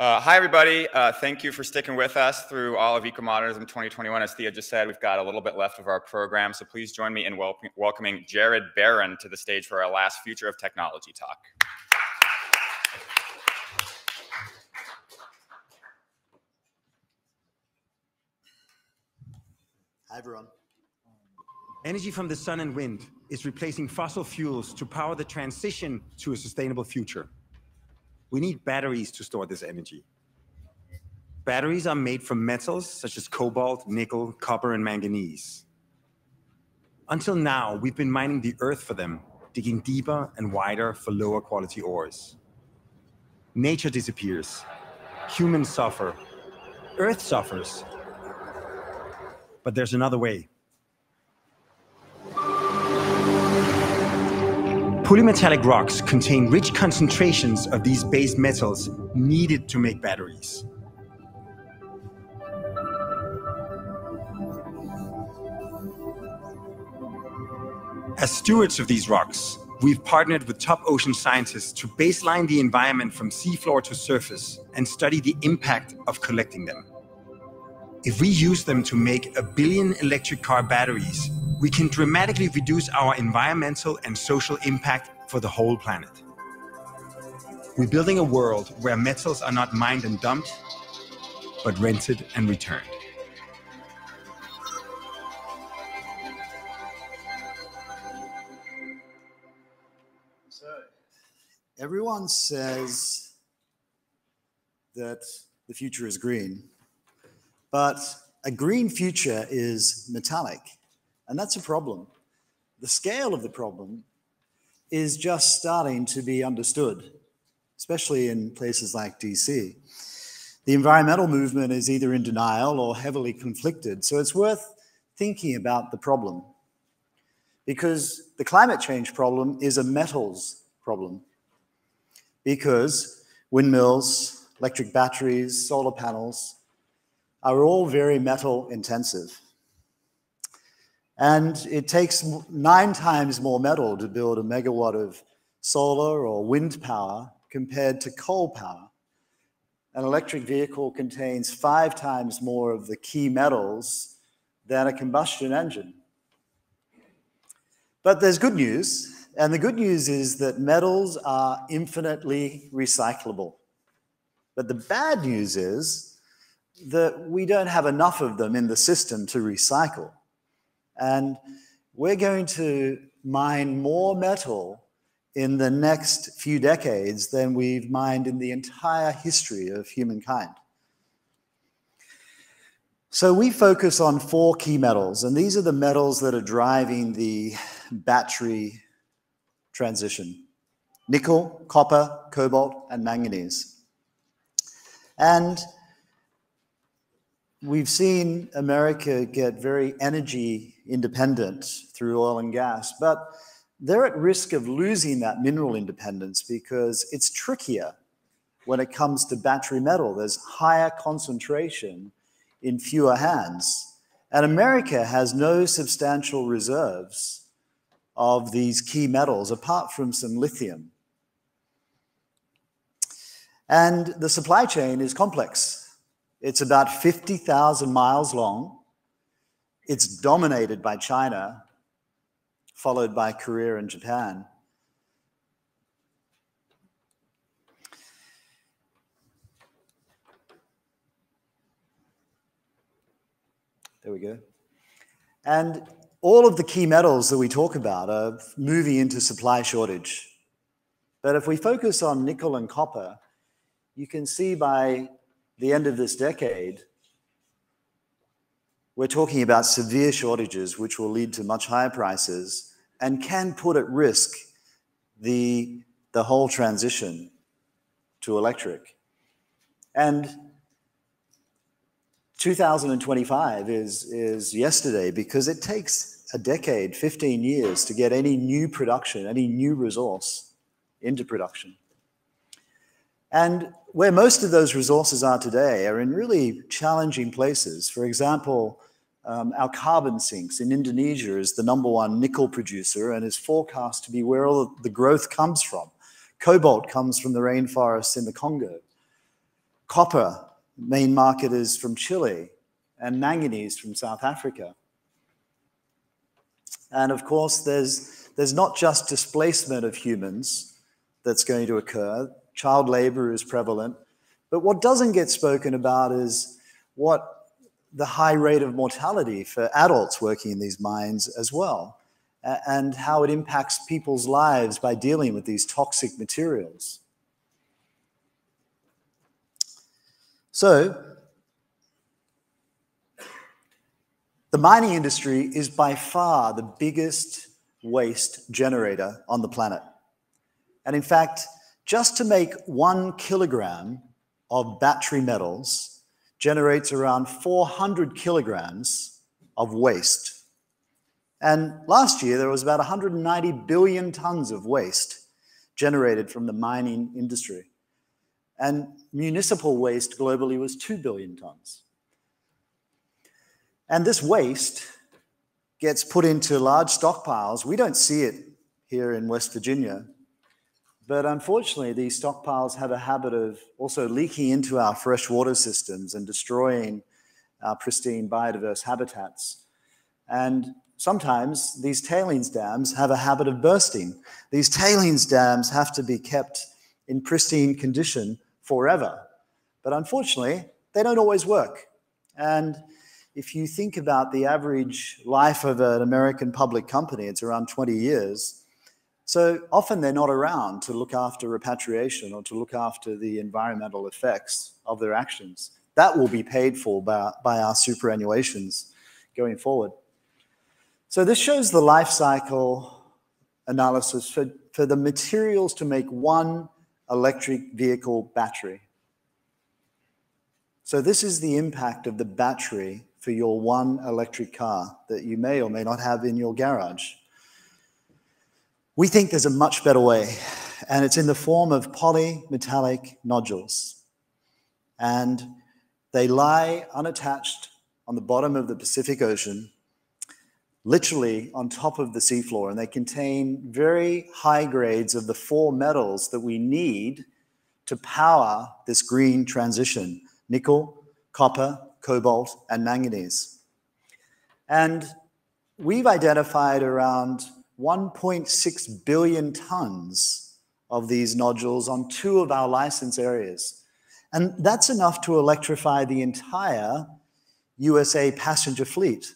Hi, everybody. Thank you for sticking with us through all of Ecomodernism 2021. As Thea just said, we've got a little bit left of our program, so please join me in welcoming Jared Barron to the stage for our last Future of Technology talk. Hi, everyone. Energy from the sun and wind is replacing fossil fuels to power the transition to a sustainable future. We need batteries to store this energy. Batteries are made from metals such as cobalt, nickel, copper, and manganese. Until now, we've been mining the earth for them, digging deeper and wider for lower quality ores. Nature disappears. Humans suffer. Earth suffers. But there's another way. Polymetallic rocks contain rich concentrations of these base metals needed to make batteries. As stewards of these rocks, we've partnered with top ocean scientists to baseline the environment from seafloor to surface and study the impact of collecting them. If we use them to make 1 billion electric car batteries, we can dramatically reduce our environmental and social impact for the whole planet. We're building a world where metals are not mined and dumped, but rented and returned. So, everyone says that the future is green, but a green future is metallic. And that's a problem. The scale of the problem is just starting to be understood, especially in places like DC. The environmental movement is either in denial or heavily conflicted. So it's worth thinking about the problem, because the climate change problem is a metals problem, because windmills, electric batteries, solar panels are all very metal intensive. And it takes 9 times more metal to build a megawatt of solar or wind power compared to coal power. An electric vehicle contains 5 times more of the key metals than a combustion engine. But there's good news, and the good news is that metals are infinitely recyclable. But the bad news is that we don't have enough of them in the system to recycle. And we're going to mine more metal in the next few decades than we've mined in the entire history of humankind. So we focus on 4 key metals, and these are the metals that are driving the battery transition: nickel, copper, cobalt, and manganese. And we've seen America get very energy independent through oil and gas, but they're at risk of losing that mineral independence because it's trickier when it comes to battery metal. There's higher concentration in fewer hands. And America has no substantial reserves of these key metals apart from some lithium. And the supply chain is complex. It's about 50,000 miles long. It's dominated by China, followed by Korea and Japan. There we go. And all of the key metals that we talk about are moving into supply shortage. But if we focus on nickel and copper, you can see by the end of this decade, we're talking about severe shortages which will lead to much higher prices and can put at risk the whole transition to electric. And 2025 is yesterday, because it takes a decade, 15 years, to get any new production, any new resource into production. And where most of those resources are today are in really challenging places. For example, our carbon sinks in Indonesia is the #1 nickel producer and is forecast to be where all the growth comes from. Cobalt comes from the rainforests in the Congo. Copper, main market is from Chile, and manganese from South Africa. And of course, there's not just displacement of humans that's going to occur. Child labor is prevalent. But what doesn't get spoken about is what the high rate of mortality for adults working in these mines as well, and how it impacts people's lives by dealing with these toxic materials. So, the mining industry is by far the biggest waste generator on the planet. And in fact, just to make 1 kilogram of battery metals generates around 400 kilograms of waste. And last year, there was about 190 billion tons of waste generated from the mining industry. And municipal waste globally was 2 billion tons. And this waste gets put into large stockpiles. We don't see it here in West Virginia, but unfortunately, these stockpiles have a habit of also leaking into our freshwater systems and destroying our pristine biodiverse habitats. And sometimes these tailings dams have a habit of bursting. These tailings dams have to be kept in pristine condition forever. But unfortunately, they don't always work. And if you think about the average life of an American public company, it's around 20 years. So often they're not around to look after repatriation or to look after the environmental effects of their actions. That will be paid for by our superannuations going forward. So this shows the life cycle analysis for the materials to make one electric vehicle battery. So this is the impact of the battery for your one electric car that you may or may not have in your garage. We think there's a much better way, and it's in the form of polymetallic nodules. And they lie unattached on the bottom of the Pacific Ocean, literally on top of the seafloor, and they contain very high grades of the 4 metals that we need to power this green transition: nickel, copper, cobalt, and manganese. And we've identified around 1.6 billion tons of these nodules on 2 of our license areas. And that's enough to electrify the entire USA passenger fleet.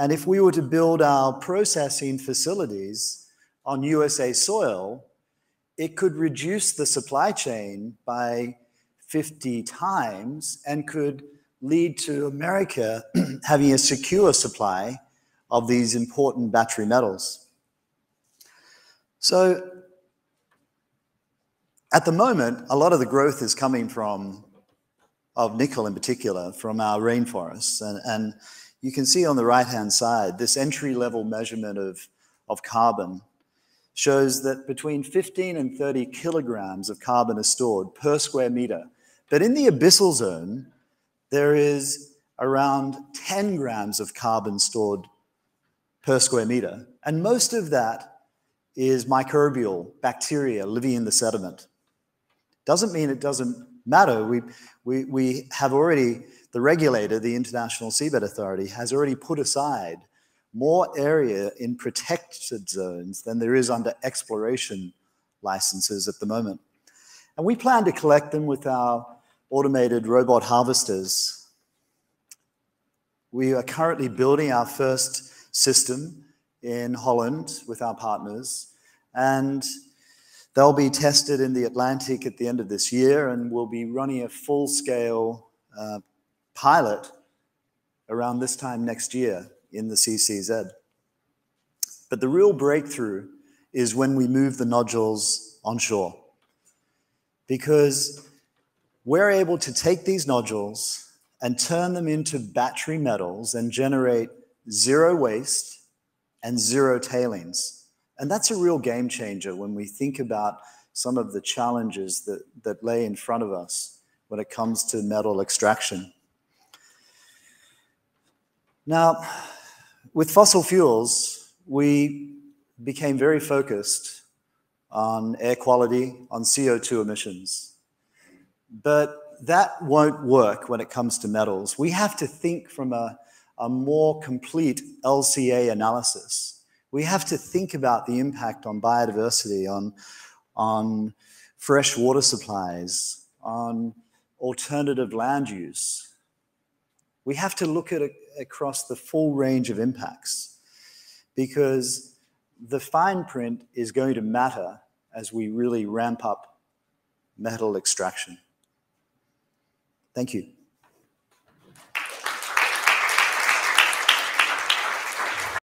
And if we were to build our processing facilities on USA soil, it could reduce the supply chain by 50 times and could lead to America having a secure supply of these important battery metals. So at the moment, a lot of the growth is coming from, of nickel in particular, from our rainforests. And you can see on the right-hand side, this entry-level measurement of carbon shows that between 15 and 30 kilograms of carbon is stored per square meter. But in the abyssal zone, there is around 10 grams of carbon stored per square meter. And most of that is microbial bacteria living in the sediment. Doesn't mean it doesn't matter. We have already, the regulator, the International Seabed Authority, has already put aside more area in protected zones than there is under exploration licenses at the moment. And we plan to collect them with our automated robot harvesters. We are currently building our first system in Holland with our partners, and they'll be tested in the Atlantic at the end of this year, and we'll be running a full-scale pilot around this time next year in the CCZ. But the real breakthrough is when we move the nodules onshore, because we're able to take these nodules and turn them into battery metals and generate 0 waste and 0 tailings. And that's a real game changer when we think about some of the challenges that lay in front of us when it comes to metal extraction. Now, with fossil fuels, we became very focused on air quality, on CO2 emissions. But that won't work when it comes to metals. We have to think from a more complete LCA analysis. We have to think about the impact on biodiversity, on fresh water supplies, on alternative land use. We have to look at it across the full range of impacts, because the fine print is going to matter as we really ramp up metal extraction. Thank you.